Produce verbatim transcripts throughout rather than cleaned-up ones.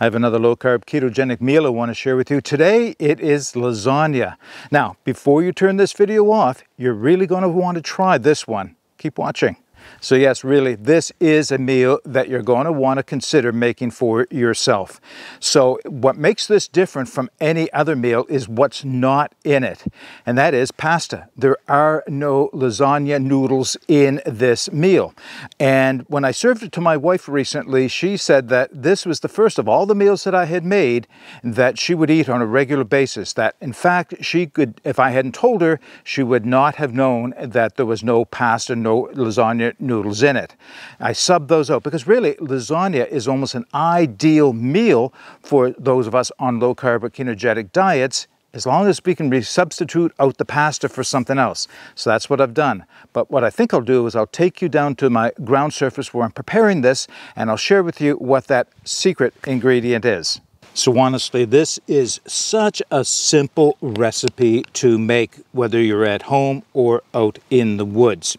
I have another low-carb ketogenic meal I want to share with you. Today, it is lasagna. Now, before you turn this video off, you're really going to want to try this one. Keep watching. So yes, really, this is a meal that you're going to want to consider making for yourself. So what makes this different from any other meal is what's not in it, and that is pasta. There are no lasagna noodles in this meal. And when I served it to my wife recently, she said that this was the first of all the meals that I had made that she would eat on a regular basis, that in fact, she could, if I hadn't told her, she would not have known that there was no pasta, no lasagna noodles in it. I sub those out because really lasagna is almost an ideal meal for those of us on low carb or ketogenic diets, as long as we can substitute out the pasta for something else. So that's what I've done. But what I think I'll do is I'll take you down to my ground surface where I'm preparing this, and I'll share with you what that secret ingredient is. So honestly, this is such a simple recipe to make, whether you're at home or out in the woods.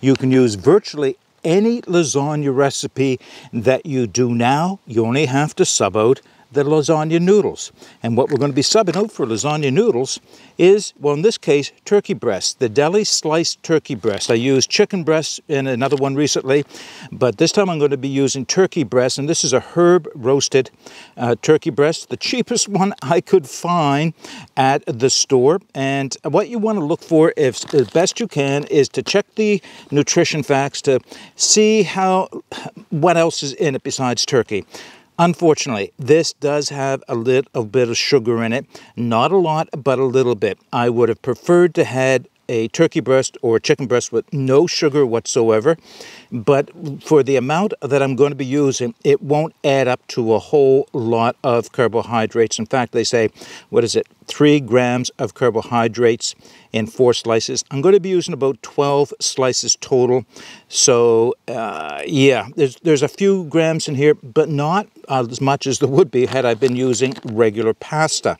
You can use virtually any lasagna recipe that you do now. You only have to sub out the lasagna noodles. And what we're going to be subbing out for lasagna noodles is, well, in this case, turkey breast, the deli sliced turkey breast. I used chicken breast in another one recently, but this time I'm going to be using turkey breast, and this is a herb roasted uh, turkey breast, the cheapest one I could find at the store. And what you want to look for, if as best you can, is to check the nutrition facts to see how what else is in it besides turkey. Unfortunately, this does have a little bit of sugar in it. Not a lot, but a little bit. I would have preferred to had a turkey breast or a chicken breast with no sugar whatsoever, but for the amount that I'm going to be using, it won't add up to a whole lot of carbohydrates. In fact, they say, what is it, three grams of carbohydrates in four slices. I'm going to be using about twelve slices total. So uh, yeah, there's, there's a few grams in here, but not as much as there would be had I been using regular pasta.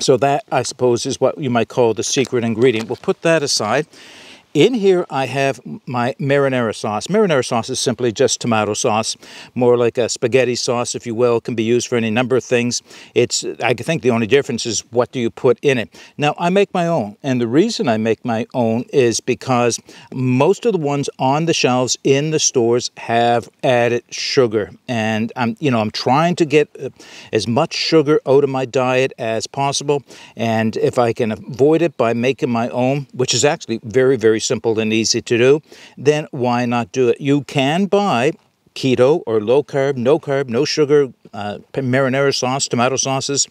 So that, I suppose, is what you might call the secret ingredient. We'll put that aside. In here, I have my marinara sauce. Marinara sauce is simply just tomato sauce, more like a spaghetti sauce, if you will. It can be used for any number of things. It's, I think the only difference is what do you put in it. Now, I make my own, and the reason I make my own is because most of the ones on the shelves in the stores have added sugar, and I'm, you know, I'm trying to get as much sugar out of my diet as possible, and if I can avoid it by making my own, which is actually very, very simple and easy to do, then why not do it? You can buy keto or low carb, no carb, no sugar, uh, marinara sauce, tomato sauces,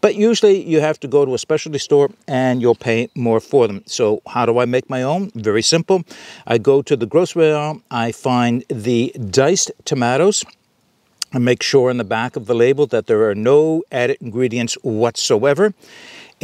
but usually you have to go to a specialty store and you'll pay more for them. So how do I make my own? Very simple. I go to the grocery aisle, I find the diced tomatoes. I make sure in the back of the label that there are no added ingredients whatsoever.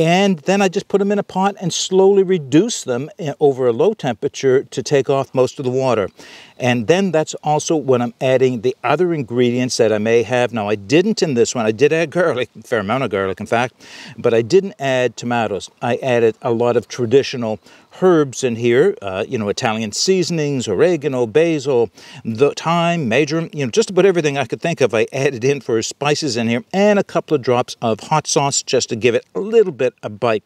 And then I just put them in a pot and slowly reduce them over a low temperature to take off most of the water. And then that's also when I'm adding the other ingredients that I may have. Now, I didn't in this one. I did add garlic, a fair amount of garlic, in fact, but I didn't add tomatoes. I added a lot of traditional herbs in here, uh, you know, Italian seasonings, oregano, basil, the thyme, marjoram, you know, just about everything I could think of I added in for spices in here, and a couple of drops of hot sauce just to give it a little bit a bite.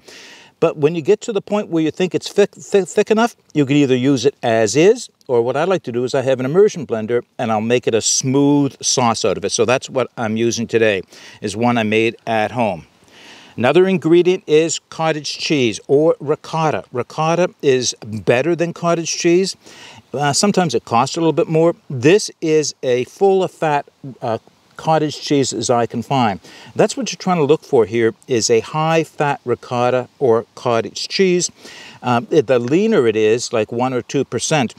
But when you get to the point where you think it's thick, thick, thick enough, you can either use it as is, or what I like to do is I have an immersion blender and I'll make it a smooth sauce out of it. So that's what I'm using today, is one I made at home. Another ingredient is cottage cheese or ricotta. Ricotta is better than cottage cheese. Uh, sometimes it costs a little bit more. This is a full of fat uh, cottage cheese as I can find. That's what you're trying to look for here, is a high fat ricotta or cottage cheese. Um, the leaner it is, like one or two percent,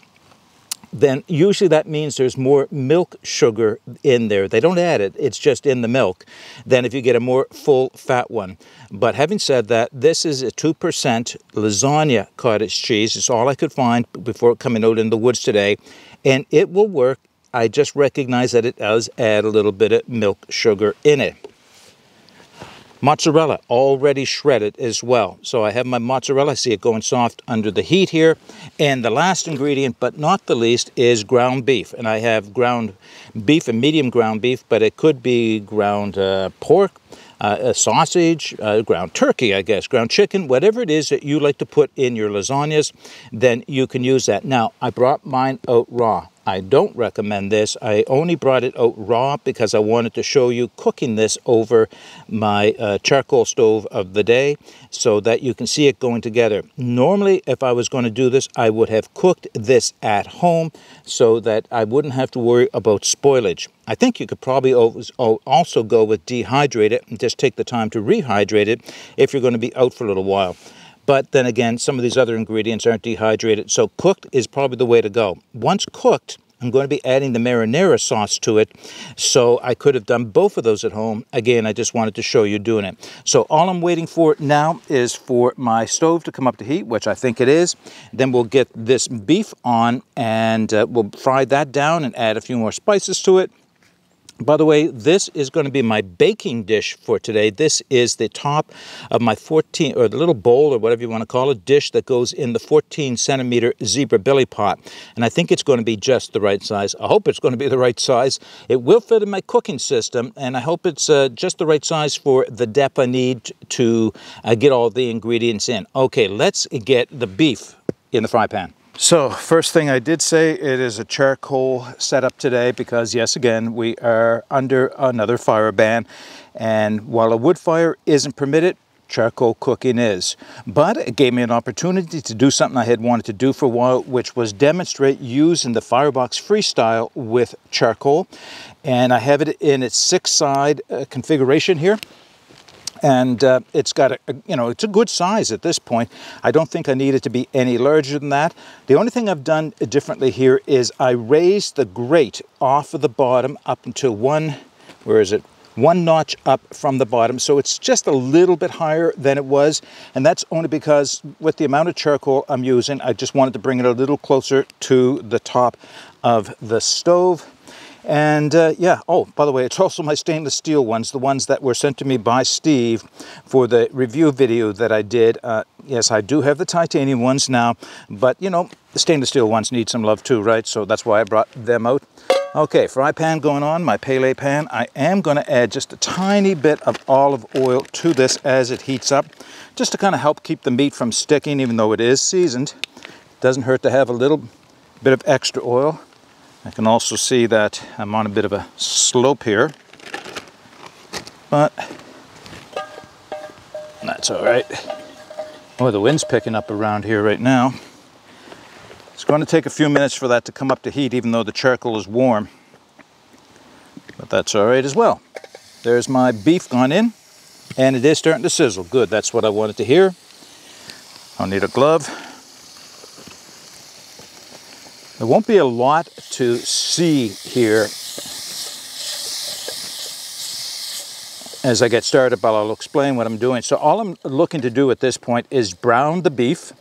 then usually that means there's more milk sugar in there. They don't add it, it's just in the milk, than if you get a more full fat one. But having said that, this is a two percent lasagna cottage cheese. It's all I could find before coming out in the woods today, and it will work. I just recognize that it does add a little bit of milk sugar in it. Mozzarella already shredded as well. So I have my mozzarella. I see it going soft under the heat here. And the last ingredient, but not the least, is ground beef. And I have ground beef and medium ground beef, but it could be ground uh, pork, uh, a sausage, uh, ground turkey, I guess, ground chicken, whatever it is that you like to put in your lasagnas, then you can use that. Now, I brought mine out raw. I don't recommend this. I only brought it out raw because I wanted to show you cooking this over my uh, charcoal stove of the day so that you can see it going together. Normally, if I was going to do this, I would have cooked this at home so that I wouldn't have to worry about spoilage. I think you could probably also go with dehydrate it and just take the time to rehydrate it if you're going to be out for a little while. But then again, some of these other ingredients aren't dehydrated, so cooked is probably the way to go. Once cooked, I'm going to be adding the marinara sauce to it, so I could have done both of those at home. Again, I just wanted to show you doing it. So all I'm waiting for now is for my stove to come up to heat, which I think it is. Then we'll get this beef on, and uh, we'll fry that down and add a few more spices to it. By the way, this is going to be my baking dish for today. This is the top of my fourteen, or the little bowl, or whatever you want to call it, dish that goes in the fourteen centimeter zebra belly pot. And I think it's going to be just the right size. I hope it's going to be the right size. It will fit in my cooking system, and I hope it's uh, just the right size for the depth I need to uh, get all the ingredients in. Okay, let's get the beef in the fry pan. So first thing I did say, it is a charcoal setup today because, yes, again, we are under another fire ban. And while a wood fire isn't permitted, charcoal cooking is. But it gave me an opportunity to do something I had wanted to do for a while, which was demonstrate using the Firebox Freestyle with charcoal. And I have it in its six-side uh, configuration here. And uh, it's got, a, you know, it's a good size at this point. I don't think I need it to be any larger than that. The only thing I've done differently here is I raised the grate off of the bottom up until one, where is it? One notch up from the bottom. So it's just a little bit higher than it was. And that's only because with the amount of charcoal I'm using, I just wanted to bring it a little closer to the top of the stove. And uh, yeah, oh, by the way, it's also my stainless steel ones, the ones that were sent to me by Steve for the review video that I did. Uh, yes, I do have the titanium ones now, but you know, the stainless steel ones need some love too, right? So that's why I brought them out. Okay, fry pan going on, my Pele pan. I am going to add just a tiny bit of olive oil to this as it heats up, just to kind of help keep the meat from sticking, even though it is seasoned. Doesn't hurt to have a little bit of extra oil. I can also see that I'm on a bit of a slope here, but that's all right. Oh, the wind's picking up around here right now. It's going to take a few minutes for that to come up to heat, even though the charcoal is warm, but that's all right as well. There's my beef gone in, and it is starting to sizzle. Good, that's what I wanted to hear. I'll need a glove. There won't be a lot to see here. As I get started, but I'll explain what I'm doing. So all I'm looking to do at this point is brown the beef,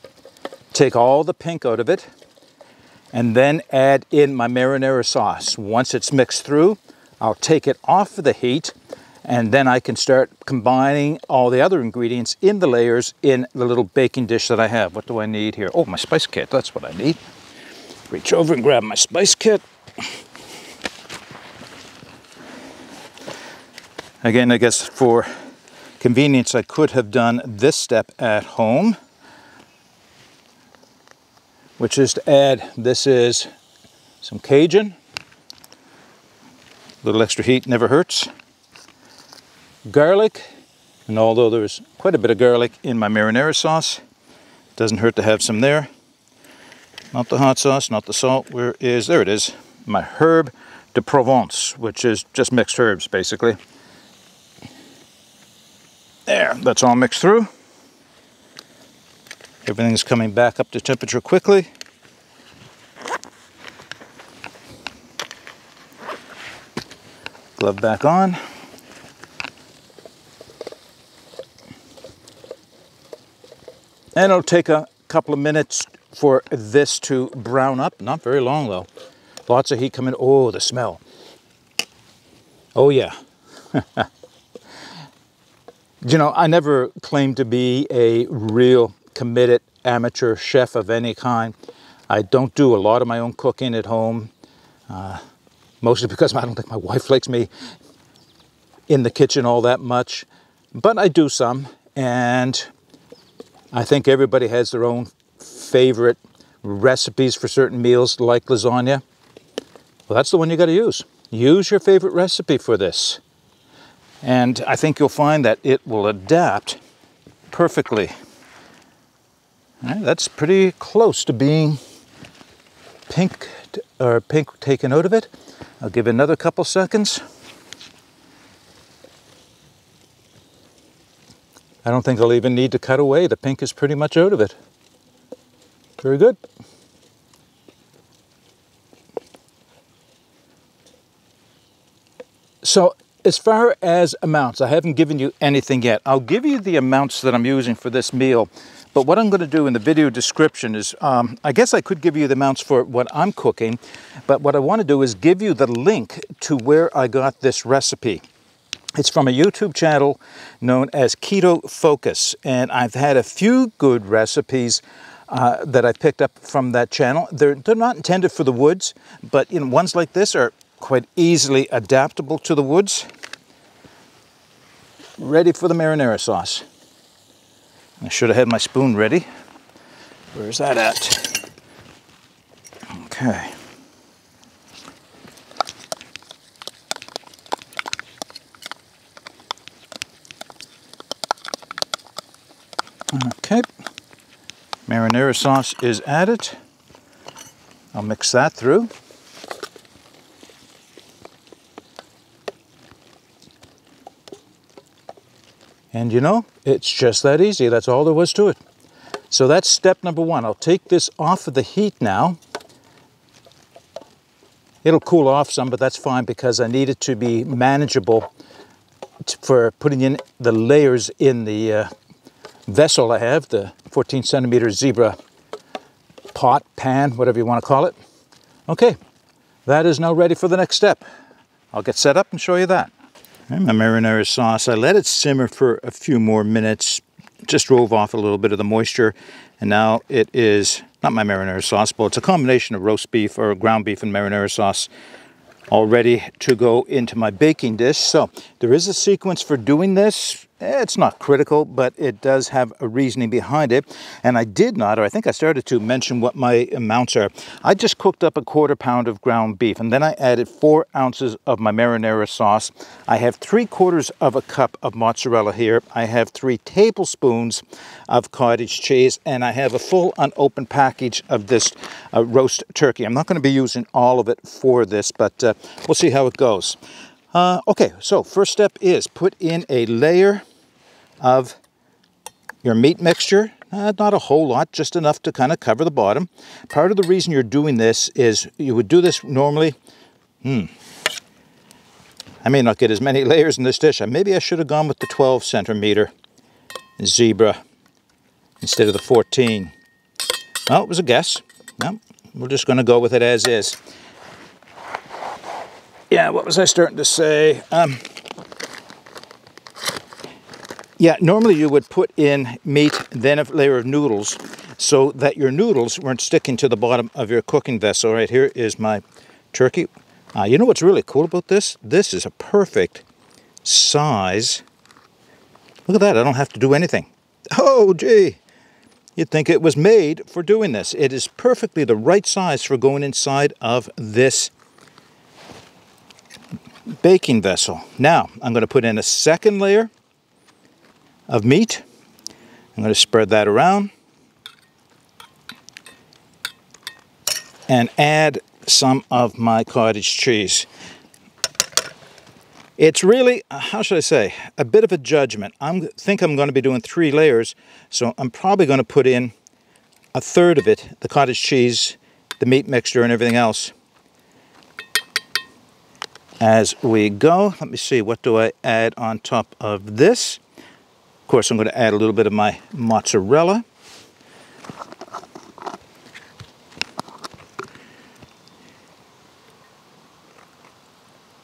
take all the pink out of it, and then add in my marinara sauce. Once it's mixed through, I'll take it off of the heat, and then I can start combining all the other ingredients in the layers in the little baking dish that I have. What do I need here? Oh, my spice kit, that's what I need. Reach over and grab my spice kit. Again, I guess for convenience, I could have done this step at home, which is to add, this is some Cajun. A little extra heat never hurts. Garlic, and although there's quite a bit of garlic in my marinara sauce, it doesn't hurt to have some there. Not the hot sauce, not the salt. Where is, there it is, my Herbe de Provence, which is just mixed herbs, basically. There, that's all mixed through. Everything's coming back up to temperature quickly. Glove back on. And it'll take a couple of minutes for this to brown up. Not very long though. Lots of heat coming. Oh, the smell. Oh yeah. You know, I never claimed to be a real committed amateur chef of any kind. I don't do a lot of my own cooking at home, uh, mostly because I don't think my wife likes me in the kitchen all that much. But I do some, and I think everybody has their own favorite recipes for certain meals, like lasagna. Well, that's the one you got to use. Use your favorite recipe for this. And I think you'll find that it will adapt perfectly. All right, that's pretty close to being pink, or pink taken out of it. I'll give it another couple seconds. I don't think I'll even need to cut away. The pink is pretty much out of it. Very good. So as far as amounts, I haven't given you anything yet. I'll give you the amounts that I'm using for this meal, but what I'm going to do in the video description is, um, I guess I could give you the amounts for what I'm cooking, but what I want to do is give you the link to where I got this recipe. It's from a YouTube channel known as Keto Focus, and I've had a few good recipes uh, that I picked up from that channel. They're, they're not intended for the woods, but you know, ones like this are quite easily adaptable to the woods. Ready for the marinara sauce. I should have had my spoon ready. Where's that at? Okay. Okay, marinara sauce is added. I'll mix that through. And you know, it's just that easy. That's all there was to it. So that's step number one. I'll take this off of the heat now. It'll cool off some, but that's fine because I need it to be manageable for putting in the layers in the uh, vessel I have, the fourteen centimeter zebra pot, pan, whatever you want to call it. Okay, that is now ready for the next step. I'll get set up and show you that. My marinara sauce, I let it simmer for a few more minutes, just drove off a little bit of the moisture, and now it is not my marinara sauce, but it's a combination of roast beef or ground beef and marinara sauce, all ready to go into my baking dish. So there is a sequence for doing this. It's not critical, but it does have a reasoning behind it. And I did not, or I think I started to mention what my amounts are. I just cooked up a quarter pound of ground beef, and then I added four ounces of my marinara sauce. I have three quarters of a cup of mozzarella here. I have three tablespoons of cottage cheese, and I have a full unopened package of this uh, roast turkey. I'm not going to be using all of it for this, but uh, we'll see how it goes. Uh, okay, so first step is put in a layer of your meat mixture, uh, not a whole lot, just enough to kind of cover the bottom. Part of the reason you're doing this is you would do this normally, hmm, I may not get as many layers in this dish. Maybe I should have gone with the twelve centimeter zebra instead of the fourteen. Well, it was a guess. No, we're just gonna go with it as is. Yeah, what was I starting to say? Um, Yeah, normally you would put in meat, then a layer of noodles, so that your noodles weren't sticking to the bottom of your cooking vessel. Right here is my turkey. Uh, you know what's really cool about this? This is a perfect size. Look at that, I don't have to do anything. Oh, gee! You'd think it was made for doing this. It is perfectly the right size for going inside of this baking vessel. Now, I'm going to put in a second layer of meat. I'm going to spread that around and add some of my cottage cheese. It's really, how should I say, a bit of a judgment. I think I'm going to be doing three layers, so I'm probably going to put in a third of it, the cottage cheese, the meat mixture, and everything else as we go. Let me see, what do I add on top of this? Of course, I'm going to add a little bit of my mozzarella.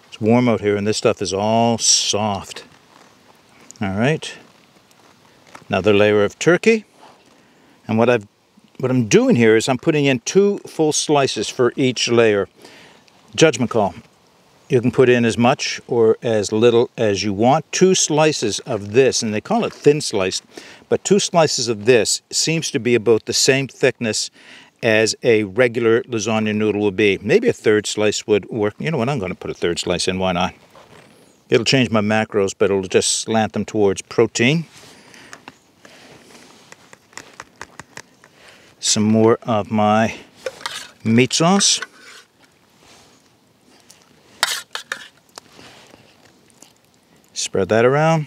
It's warm out here and this stuff is all soft. All right, Another layer of turkey. And what I've what I'm doing here is I'm putting in two full slices for each layer. Judgment call. You can put in as much or as little as you want. Two slices of this, and they call it thin sliced, but two slices of this seems to be about the same thickness as a regular lasagna noodle would be. Maybe a third slice would work. You know what, I'm going to put a third slice in, why not? It'll change my macros, but it'll just slant them towards protein. Some more of my meat sauce. Spread that around.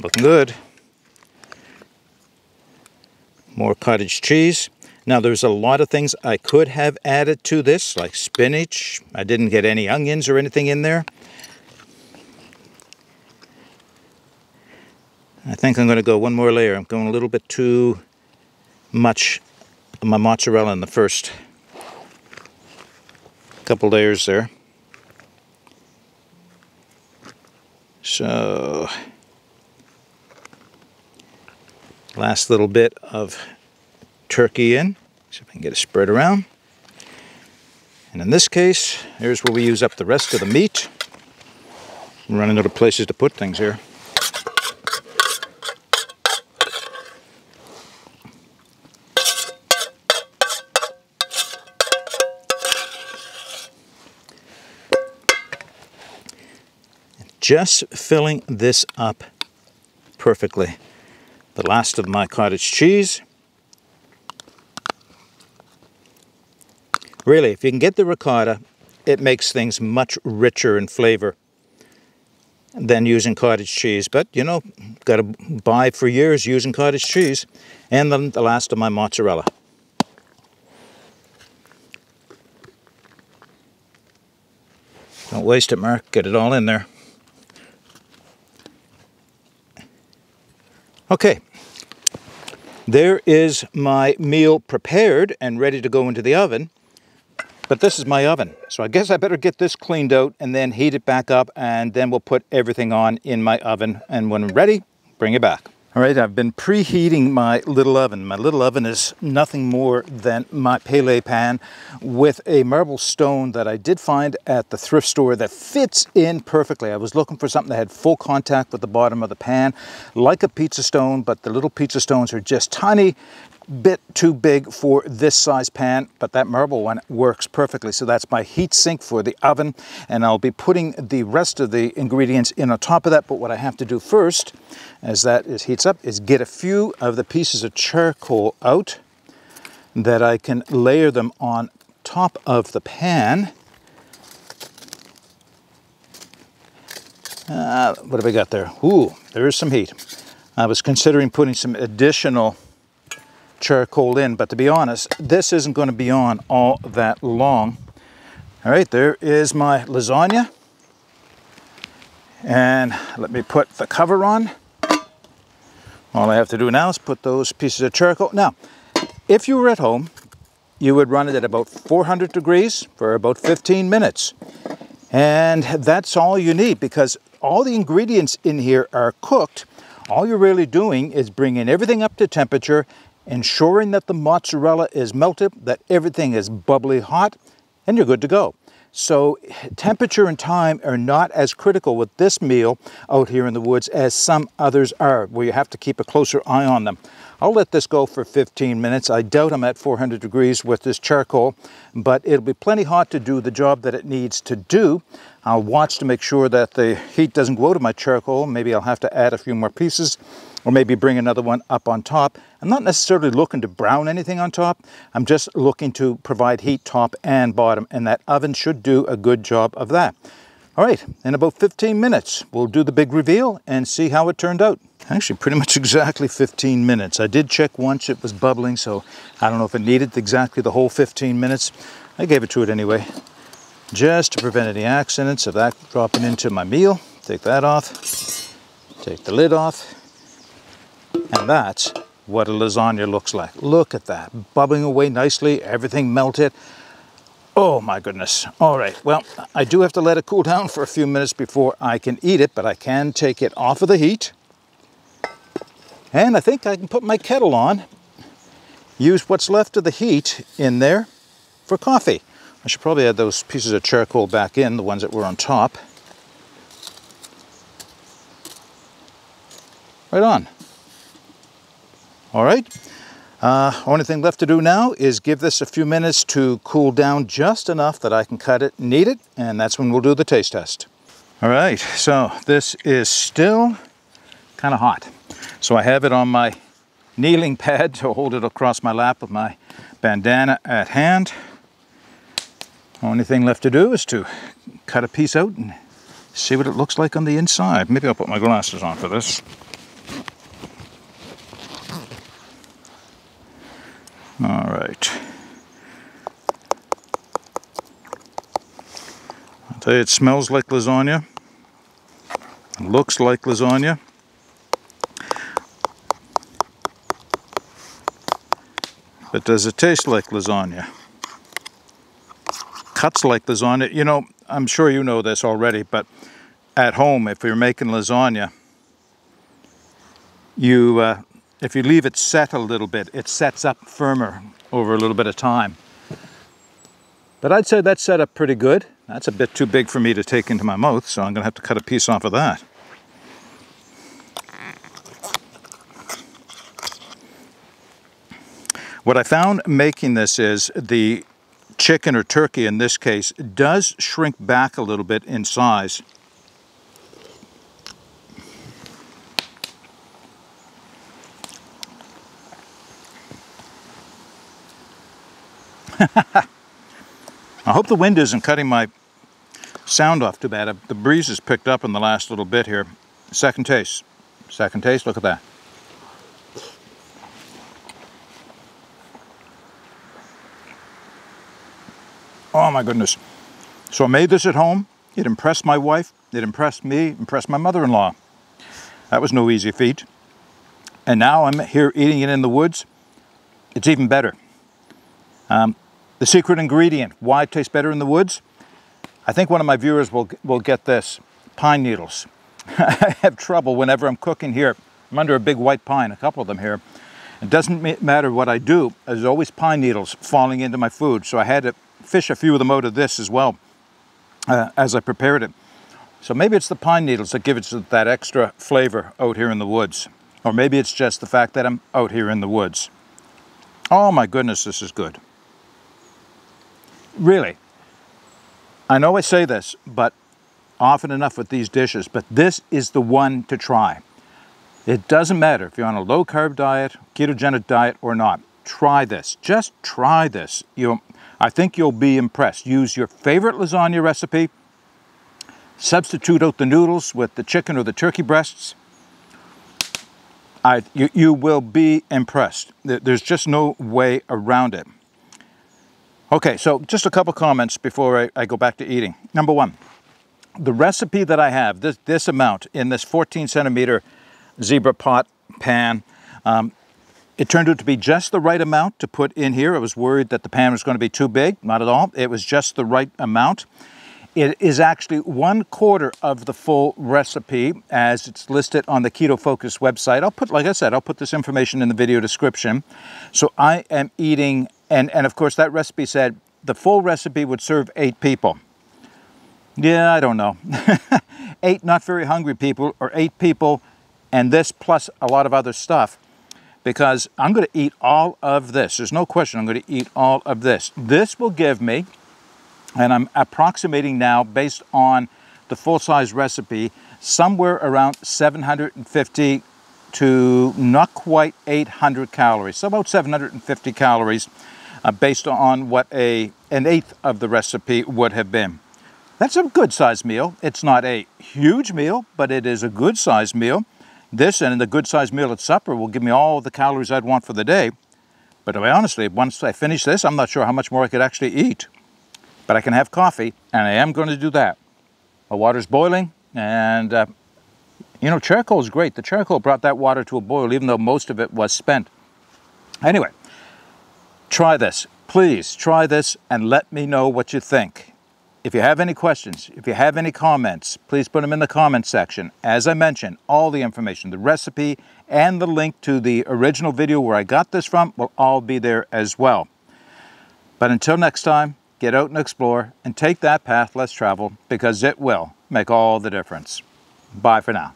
Looking good. More cottage cheese. Now there's a lot of things I could have added to this, like spinach. I didn't get any onions or anything in there. I think I'm going to go one more layer. I'm going a little bit too much of my mozzarella in the first couple layers there. So, last little bit of turkey in. See if I can get it spread around. And in this case, here's where we use up the rest of the meat. I'm running out of places to put things here. Just filling this up perfectly. The last of my cottage cheese. Really, if you can get the ricotta, it makes things much richer in flavor than using cottage cheese. But, you know, got to buy for years using cottage cheese. And then the last of my mozzarella. Don't waste it, Mark. Get it all in there. Okay, there is my meal prepared and ready to go into the oven, but this is my oven. So I guess I better get this cleaned out and then heat it back up, and then we'll put everything on in my oven, and when I'm ready, bring it back. All right, I've been preheating my little oven. My little oven is nothing more than my Pele pan with a marble stone that I did find at the thrift store that fits in perfectly. I was looking for something that had full contact with the bottom of the pan, like a pizza stone, but the little pizza stones are just tiny bit too big for this size pan, but that marble one works perfectly. So that's my heat sink for the oven, and I'll be putting the rest of the ingredients in on top of that. But what I have to do first, as that is heats up, is get a few of the pieces of charcoal out that I can layer them on top of the pan. Uh, what have I got there? Ooh, there is some heat. I was considering putting some additional charcoal in, but to be honest, this isn't going to be on all that long. All right, there is my lasagna, and let me put the cover on. All I have to do now is put those pieces of charcoal. Now, if you were at home, you would run it at about four hundred degrees for about fifteen minutes, and that's all you need, because all the ingredients in here are cooked. All you're really doing is bringing everything up to temperature, ensuring that the mozzarella is melted, that everything is bubbly hot, and you're good to go. So temperature and time are not as critical with this meal out here in the woods as some others are, where you have to keep a closer eye on them. I'll let this go for fifteen minutes. I doubt I'm at four hundred degrees with this charcoal, but it'll be plenty hot to do the job that it needs to do. I'll watch to make sure that the heat doesn't go to my charcoal. Maybe I'll have to add a few more pieces, or maybe bring another one up on top. I'm not necessarily looking to brown anything on top. I'm just looking to provide heat top and bottom, and that oven should do a good job of that. All right, in about fifteen minutes, we'll do the big reveal and see how it turned out. Actually, pretty much exactly fifteen minutes. I did check once, it was bubbling, so I don't know if it needed exactly the whole fifteen minutes. I gave it to it anyway, just to prevent any accidents of that dropping into my meal. Take that off, take the lid off. And that's what a lasagna looks like. Look at that, bubbling away nicely, everything melted. Oh my goodness. All right, well, I do have to let it cool down for a few minutes before I can eat it, but I can take it off of the heat. And I think I can put my kettle on, use what's left of the heat in there for coffee. I should probably add those pieces of charcoal back in, the ones that were on top. Right on. All right. Uh, only thing left to do now is give this a few minutes to cool down just enough that I can cut it and eat it, and that's when we'll do the taste test. All right, so this is still kind of hot. So I have it on my kneeling pad to hold it across my lap with my bandana at hand. Only thing left to do is to cut a piece out and see what it looks like on the inside. Maybe I'll put my glasses on for this. All right. I'll tell you, it smells like lasagna. It looks like lasagna. But does it taste like lasagna? Cuts like lasagna. You know, I'm sure you know this already, but at home, if you're making lasagna, you... Uh, If you leave it set a little bit, it sets up firmer over a little bit of time. But I'd say that's set up pretty good. That's a bit too big for me to take into my mouth, so I'm gonna have to cut a piece off of that. What I found making this is the chicken or turkey in this case does shrink back a little bit in size. I hope the wind isn't cutting my sound off too bad. The breeze has picked up in the last little bit here. Second taste. Second taste, look at that. Oh my goodness. So I made this at home. It impressed my wife. It impressed me. Impressed my mother-in-law. That was no easy feat. And now I'm here eating it in the woods. It's even better. Um, The secret ingredient, why it tastes better in the woods? I think one of my viewers will, will get this, pine needles. I have trouble whenever I'm cooking here. I'm under a big white pine, a couple of them here. It doesn't matter what I do, there's always pine needles falling into my food. So I had to fish a few of them out of this as well uh, as I prepared it. So maybe it's the pine needles that give it that extra flavor out here in the woods. Or maybe it's just the fact that I'm out here in the woods. Oh my goodness, this is good. Really, I know I say this, but often enough with these dishes, but this is the one to try. It doesn't matter if you're on a low-carb diet, ketogenic diet or not. Try this. Just try this. You'll, I think you'll be impressed. Use your favorite lasagna recipe. Substitute out the noodles with the chicken or the turkey breasts. I, you, you will be impressed. There's just no way around it. Okay, so just a couple comments before I, I go back to eating. Number one, the recipe that I have, this, this amount in this fourteen centimeter zebra pot pan, um, it turned out to be just the right amount to put in here. I was worried that the pan was going to be too big. Not at all. It was just the right amount. It is actually one quarter of the full recipe as it's listed on the Keto Focus website. I'll put, like I said, I'll put this information in the video description. So I am eating... And, and of course, that recipe said the full recipe would serve eight people. Yeah, I don't know. Eight not very hungry people, or eight people, and this plus a lot of other stuff. Because I'm going to eat all of this. There's no question I'm going to eat all of this. This will give me, and I'm approximating now based on the full-size recipe, somewhere around seven hundred fifty to not quite eight hundred calories. So about seven hundred fifty calories. Uh, based on what a an eighth of the recipe would have been. That's a good-sized meal. It's not a huge meal, but it is a good-sized meal. This and the good-sized meal at supper will give me all the calories I'd want for the day. But to be honest, once I finish this, I'm not sure how much more I could actually eat. But I can have coffee, and I am going to do that. My water's boiling, and uh, you know, charcoal is great. The charcoal brought that water to a boil, even though most of it was spent. Anyway. Try this. Please try this and let me know what you think. If you have any questions, if you have any comments, please put them in the comment section. As I mentioned, all the information, the recipe, and the link to the original video where I got this from will all be there as well. But until next time, get out and explore and take that path less traveled, because it will make all the difference. Bye for now.